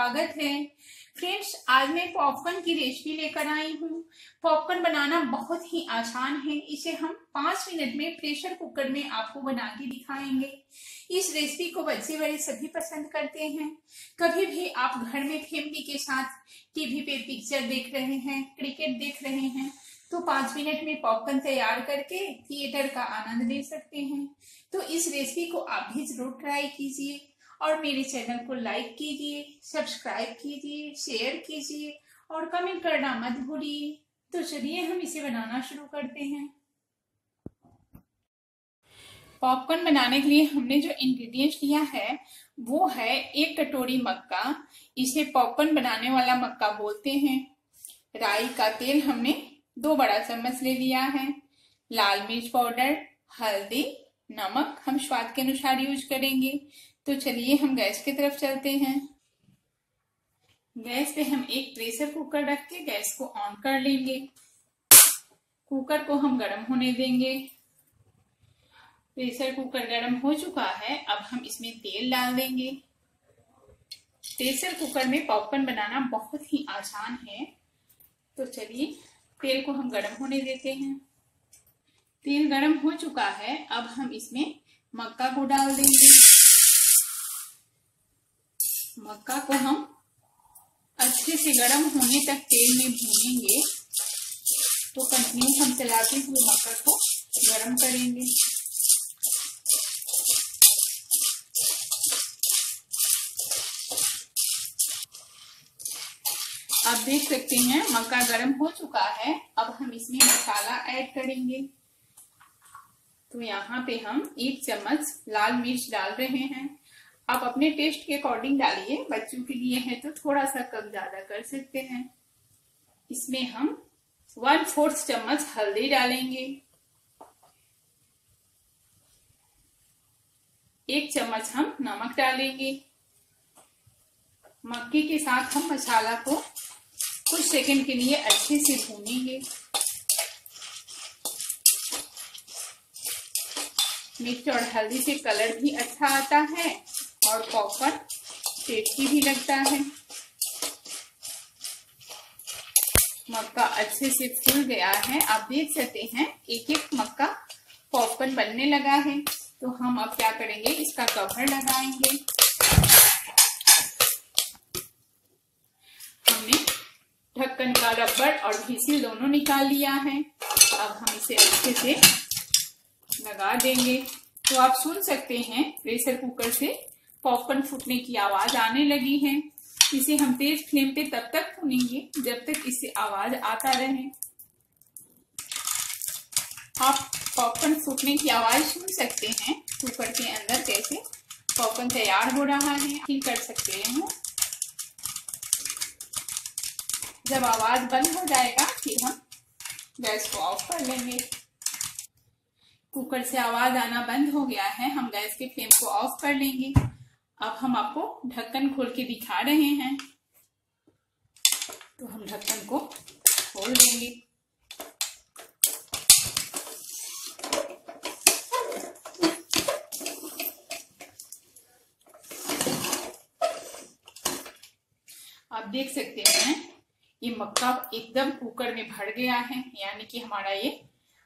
स्वागत है फ्रेंड्स। आज मैं पॉपकॉर्न की रेसिपी लेकर आई हूँ। पॉपकॉर्न बनाना बहुत ही आसान है। इसे हम 5 मिनट में प्रेशर कुकर में आपको बना के दिखाएंगे। इस रेसिपी को बच्चे बड़े सभी पसंद करते हैं। कभी भी आप घर में फैमिली के साथ टीवी पे पिक्चर देख रहे हैं, क्रिकेट देख रहे हैं, तो 5 मिनट में पॉपकॉर्न तैयार करके थिएटर का आनंद ले सकते हैं। तो इस रेसिपी को आप भी जरूर ट्राई कीजिए और मेरे चैनल को लाइक कीजिए, सब्सक्राइब कीजिए, शेयर कीजिए और कमेंट करना मत भूलिए। तो चलिए हम इसे बनाना शुरू करते हैं। पॉपकॉर्न बनाने के लिए हमने जो इंग्रेडिएंट्स लिया है वो है 1 कटोरी मक्का, इसे पॉपकॉर्न बनाने वाला मक्का बोलते हैं। राई का तेल हमने 2 बड़ा चम्मच ले लिया है। लाल मिर्च पाउडर, हल्दी, नमक हम स्वाद के अनुसार यूज करेंगे। तो चलिए हम गैस की तरफ चलते हैं। गैस पे हम एक प्रेशर कुकर रख के गैस को ऑन कर लेंगे। कुकर को हम गर्म होने देंगे। प्रेशर कुकर गर्म हो चुका है, अब हम इसमें तेल डाल देंगे। प्रेशर कुकर में पॉपकॉर्न बनाना बहुत ही आसान है। तो चलिए तेल को हम गर्म होने देते हैं। तेल गर्म हो चुका है, अब हम इसमें मक्का को डाल देंगे। मक्का को हम अच्छे से गर्म होने तक तेल में भूनेंगे। तो कंटिन्यू हम चलाते हुए मक्का को गर्म करेंगे। आप देख सकते हैं मक्का गर्म हो चुका है। अब हम इसमें मसाला ऐड करेंगे। तो यहाँ पे हम 1 चम्मच लाल मिर्च डाल रहे हैं। आप अपने टेस्ट के अकॉर्डिंग डालिए, बच्चों के लिए है तो थोड़ा सा कम ज्यादा कर सकते हैं। इसमें हम 1/4 चम्मच हल्दी डालेंगे। 1 चम्मच हम नमक डालेंगे। मक्के के साथ हम मसाला को कुछ सेकंड के लिए अच्छे से भूनेंगे। मिर्च और हल्दी से कलर भी अच्छा आता है और पॉपकॉर्न टेस्टी भी लगता है। मक्का अच्छे से फूल गया है। आप देख सकते हैं एक एक मक्का पॉपकॉर्न बनने लगा है। तो हम अब क्या करेंगे, इसका कवर लगाएंगे। हमने ढक्कन का रबड़ और घीसी दोनों निकाल लिया है। अब हम इसे अच्छे से लगा देंगे। तो आप सुन सकते हैं प्रेशर कुकर से पॉपकॉर्न फूटने की आवाज आने लगी है। इसे हम तेज फ्लेम पे तब तक भूनेंगे जब तक इससे आवाज आता रहे। आप पॉपकॉर्न फूटने की आवाज सुन सकते हैं कुकर के अंदर कैसे पॉपकॉर्न तैयार हो रहा है। ठीक कर सकते हैं। जब आवाज बंद हो जाएगा फिर हम गैस को ऑफ कर लेंगे। कुकर से आवाज आना बंद हो गया है। हम गैस के फ्लेम को ऑफ कर लेंगे। अब हम आपको ढक्कन खोल के दिखा रहे हैं। तो हम ढक्कन को खोल देंगे। आप देख सकते हैं ये मक्का एकदम कुकर में भर गया है। यानी कि हमारा ये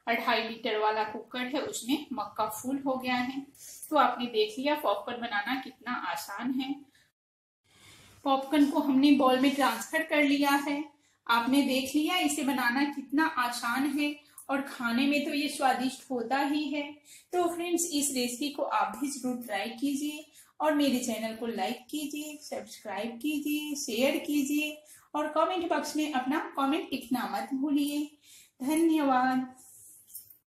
2.5 लीटर वाला कुकर है, उसमें मक्का फूल हो गया है। तो आपने देख लिया पॉपकॉर्न बनाना कितना आसान है। पॉपकॉर्न को हमने बॉल में ट्रांसफर कर लिया है। आपने देख लिया इसे बनाना कितना आसान है और खाने में तो ये स्वादिष्ट होता ही है। तो फ्रेंड्स इस रेसिपी को आप भी जरूर ट्राई कीजिए और मेरे चैनल को लाइक कीजिए, सब्सक्राइब कीजिए, शेयर कीजिए और कॉमेंट बॉक्स में अपना कॉमेंट लिखना मत भूलिए। धन्यवाद।